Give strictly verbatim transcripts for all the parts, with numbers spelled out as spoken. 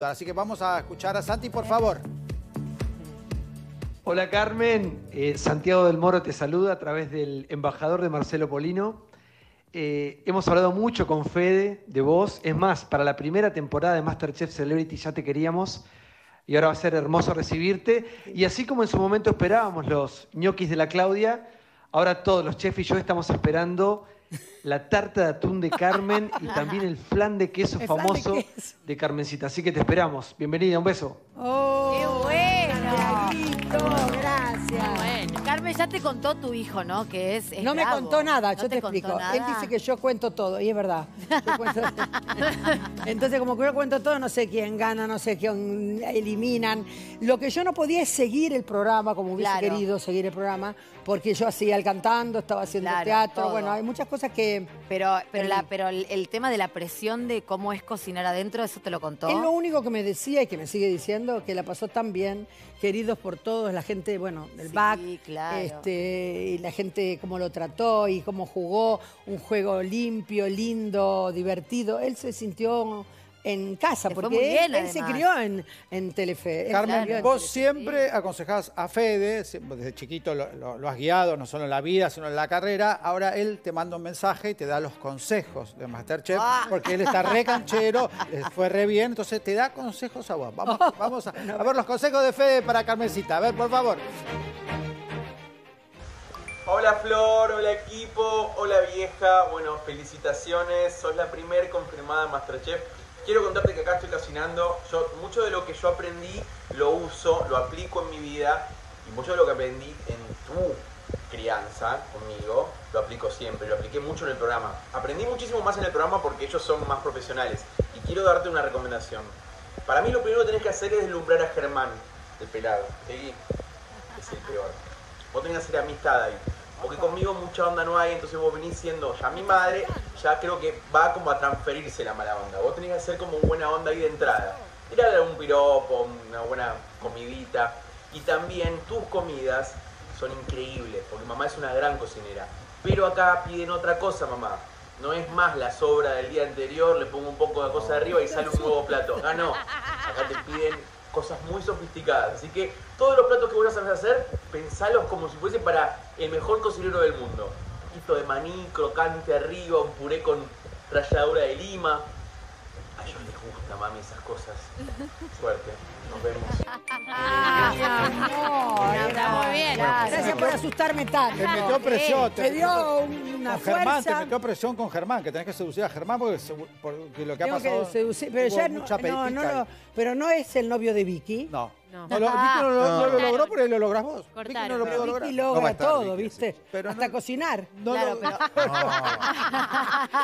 Así que vamos a escuchar a Santi, por favor. Hola Carmen, eh, Santiago del Moro te saluda a través del embajador de Marcelo Polino. Eh, hemos hablado mucho con Fede de vos. Es más, para la primera temporada de Masterchef Celebrity ya te queríamos y ahora va a ser hermoso recibirte. Y así como en su momento esperábamos los ñoquis de la Claudia, ahora todos los chefs y yo estamos esperando la tarta de atún de Carmen y también el flan de queso el famoso de, queso. de Carmencita. Así que te esperamos. Bienvenida, un beso. Oh, ¡qué bueno! Gracias. Bueno. Carmen, ya te contó tu hijo, ¿no? Que es, es No bravo. me contó nada, no yo te, te explico. Nada. Él dice que yo cuento todo, y es verdad. Yo cuento... Entonces, como que yo cuento todo, no sé quién gana, no sé quién eliminan. Lo que yo no podía es seguir el programa, como hubiese claro. querido seguir el programa, porque yo hacía el cantando, estaba haciendo claro, teatro, todo. bueno, hay muchas cosas que... Pero, pero, la, pero el, el tema de la presión de cómo es cocinar adentro, eso te lo contó. Es lo único que me decía y que me sigue diciendo, que la pasó tan bien, queridos por todos, la gente... bueno, del sí, back, claro. este, y la gente cómo lo trató y cómo jugó, un juego limpio, lindo, divertido. Él se sintió en casa, se porque muy bien, él, él se crió en, en Telefe. Carmen, claro. vos Telefe, siempre sí. aconsejás a Fede, desde chiquito lo, lo, lo has guiado, no solo en la vida, sino en la carrera. Ahora él te manda un mensaje y te da los consejos de Masterchef, ah. porque él está re canchero, fue re bien, entonces te da consejos a vos. Vamos, vamos a, a ver los consejos de Fede para Carmencita, a ver, por favor. Hola Flor, hola equipo, hola vieja, bueno, felicitaciones, sos la primer confirmada en Masterchef. Quiero contarte que acá estoy cocinando, yo, mucho de lo que yo aprendí lo uso, lo aplico en mi vida y mucho de lo que aprendí en tu crianza conmigo, lo aplico siempre, lo apliqué mucho en el programa. Aprendí muchísimo más en el programa porque ellos son más profesionales y quiero darte una recomendación. Para mí lo primero que tenés que hacer es deslumbrar a Germán, el pelado, ¿sí? Es el peor. Vos tenés que hacer amistad ahí. Porque conmigo mucha onda no hay, entonces vos venís siendo ya mi madre, ya creo que va como a transferirse la mala onda. Vos tenés que hacer como buena onda ahí de entrada. Tirarle un piropo, una buena comidita. Y también tus comidas son increíbles, porque mamá es una gran cocinera. Pero acá piden otra cosa, mamá. No es más la sobra del día anterior, le pongo un poco de cosa arriba y sale un nuevo plato. Ah, no. Acá te piden... cosas muy sofisticadas, así que todos los platos que vos sabés hacer, pensalos como si fuese para el mejor cocinero del mundo. Un poquito de maní, crocante arriba, un puré con ralladura de lima. A ellos les gusta, mami, esas cosas. Suerte, nos vemos. ¡Ay, amor! Está muy bien. Gracias por asustarme tanto. Te metió presión. Te dio una fuerza. Te metió presión con Germán, que tenés que seducir a Germán porque, se, porque lo que ha pasado... Que seducir, pero ya no, no, no, no, pero no es el novio de Vicky. No. No, no, lo, Vicky no, lo, no. no lo logró, pero él lo lográs vos. Cortaron, Vicky no lo pudo lograr. Vicky logra no estar, todo, Vicky, ¿viste? Sí. Pero hasta no, cocinar. No, claro, lo, pero... no.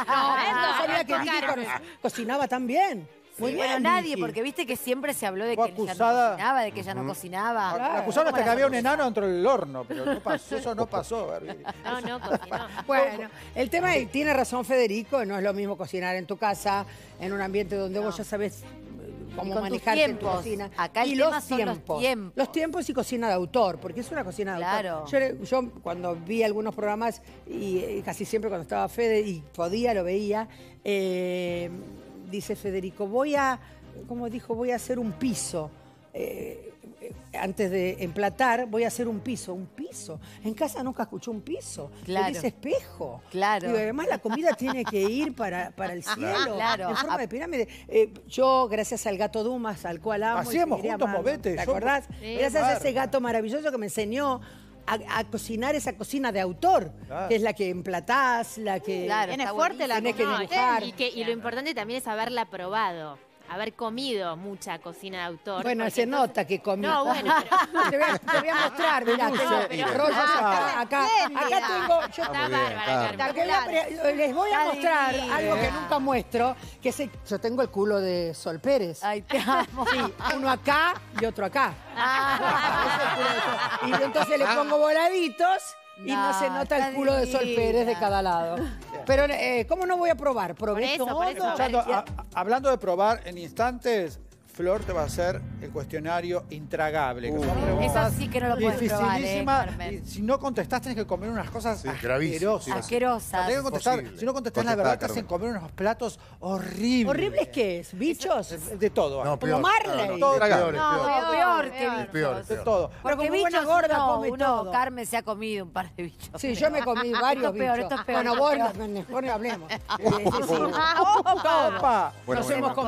no, no sabía que Vicky co cocinaba tan bien. Muy sí, bien, bueno, nadie, Vicky. porque viste que siempre se habló de que acusada... ella no cocinaba, de que ella no cocinaba. Claro. La acusaron hasta que había un enano dentro del horno, pero no pasó, eso no pasó. No, no cocinó. Bueno, el tema es, tiene razón Federico, no es lo mismo cocinar en tu casa, en un ambiente donde no. vos ya sabés... Cómo manejarte en tu cocina. Acá el tema son los tiempos. Los tiempos y cocina de autor, porque es una cocina de claro. autor. Yo, yo cuando vi algunos programas, y casi siempre cuando estaba Fede y podía, lo veía, eh, dice Federico, voy a, como dijo, voy a hacer un piso. Eh, antes de emplatar, voy a hacer un piso. Un piso. En casa nunca escuché un piso. Claro. Dice espejo. Claro. Y además la comida tiene que ir para, para el cielo. Claro. En forma de pirámide. Eh, yo, gracias al Gato Dumas, al cual amo. Hacíamos juntos movete. ¿Te acordás? Sí, gracias claro. a ese gato maravilloso que me enseñó a, a cocinar esa cocina de autor. Claro. Que es la que emplatás, la que... Claro, tienes fuerte la tenés que dibujar. Y, que, y lo importante también es haberla probado. Haber comido mucha cocina de autor. Bueno, se entonces... nota que comió. No, bueno, pero... te, voy a, te voy a mostrar, mirá. No, pero... rollos ah, acá, bien, acá, acá tengo... Yo... Está bárbara, Carmen. Les voy a mostrar Ay, algo que nunca muestro, que es el... yo tengo el culo de Sol Pérez. Ay, te amo. Sí, uno acá y otro acá. Ah. Y entonces le pongo voladitos... Y no, no se nota el culo divina. de Sol Pérez de cada lado. Pero, eh, ¿cómo no voy a probar? Probé todo. Hablando de probar, en instantes, Flor te va a hacer el cuestionario intragable. Uh, que eso sí que no lo puedes probar, ¿eh, Carmen? Y si no contestás, tenés que comer unas cosas sí, asquerosas. Sí, asquerosas. No, que contestar, si no contestás, la verdad, te hacen comer unos platos horribles. ¿Horribles qué es? ¿Bichos? Es de todo. No, peor. Como Marley. No, no, todo peor, no, peor, peor, peor. De todo. Porque como bichos buena gorda no, come uno, todo. Carmen se ha comido un par de bichos. Sí, yo me comí varios bichos. Esto es peor. Bueno, vos no hablemos. Nos hemos comido.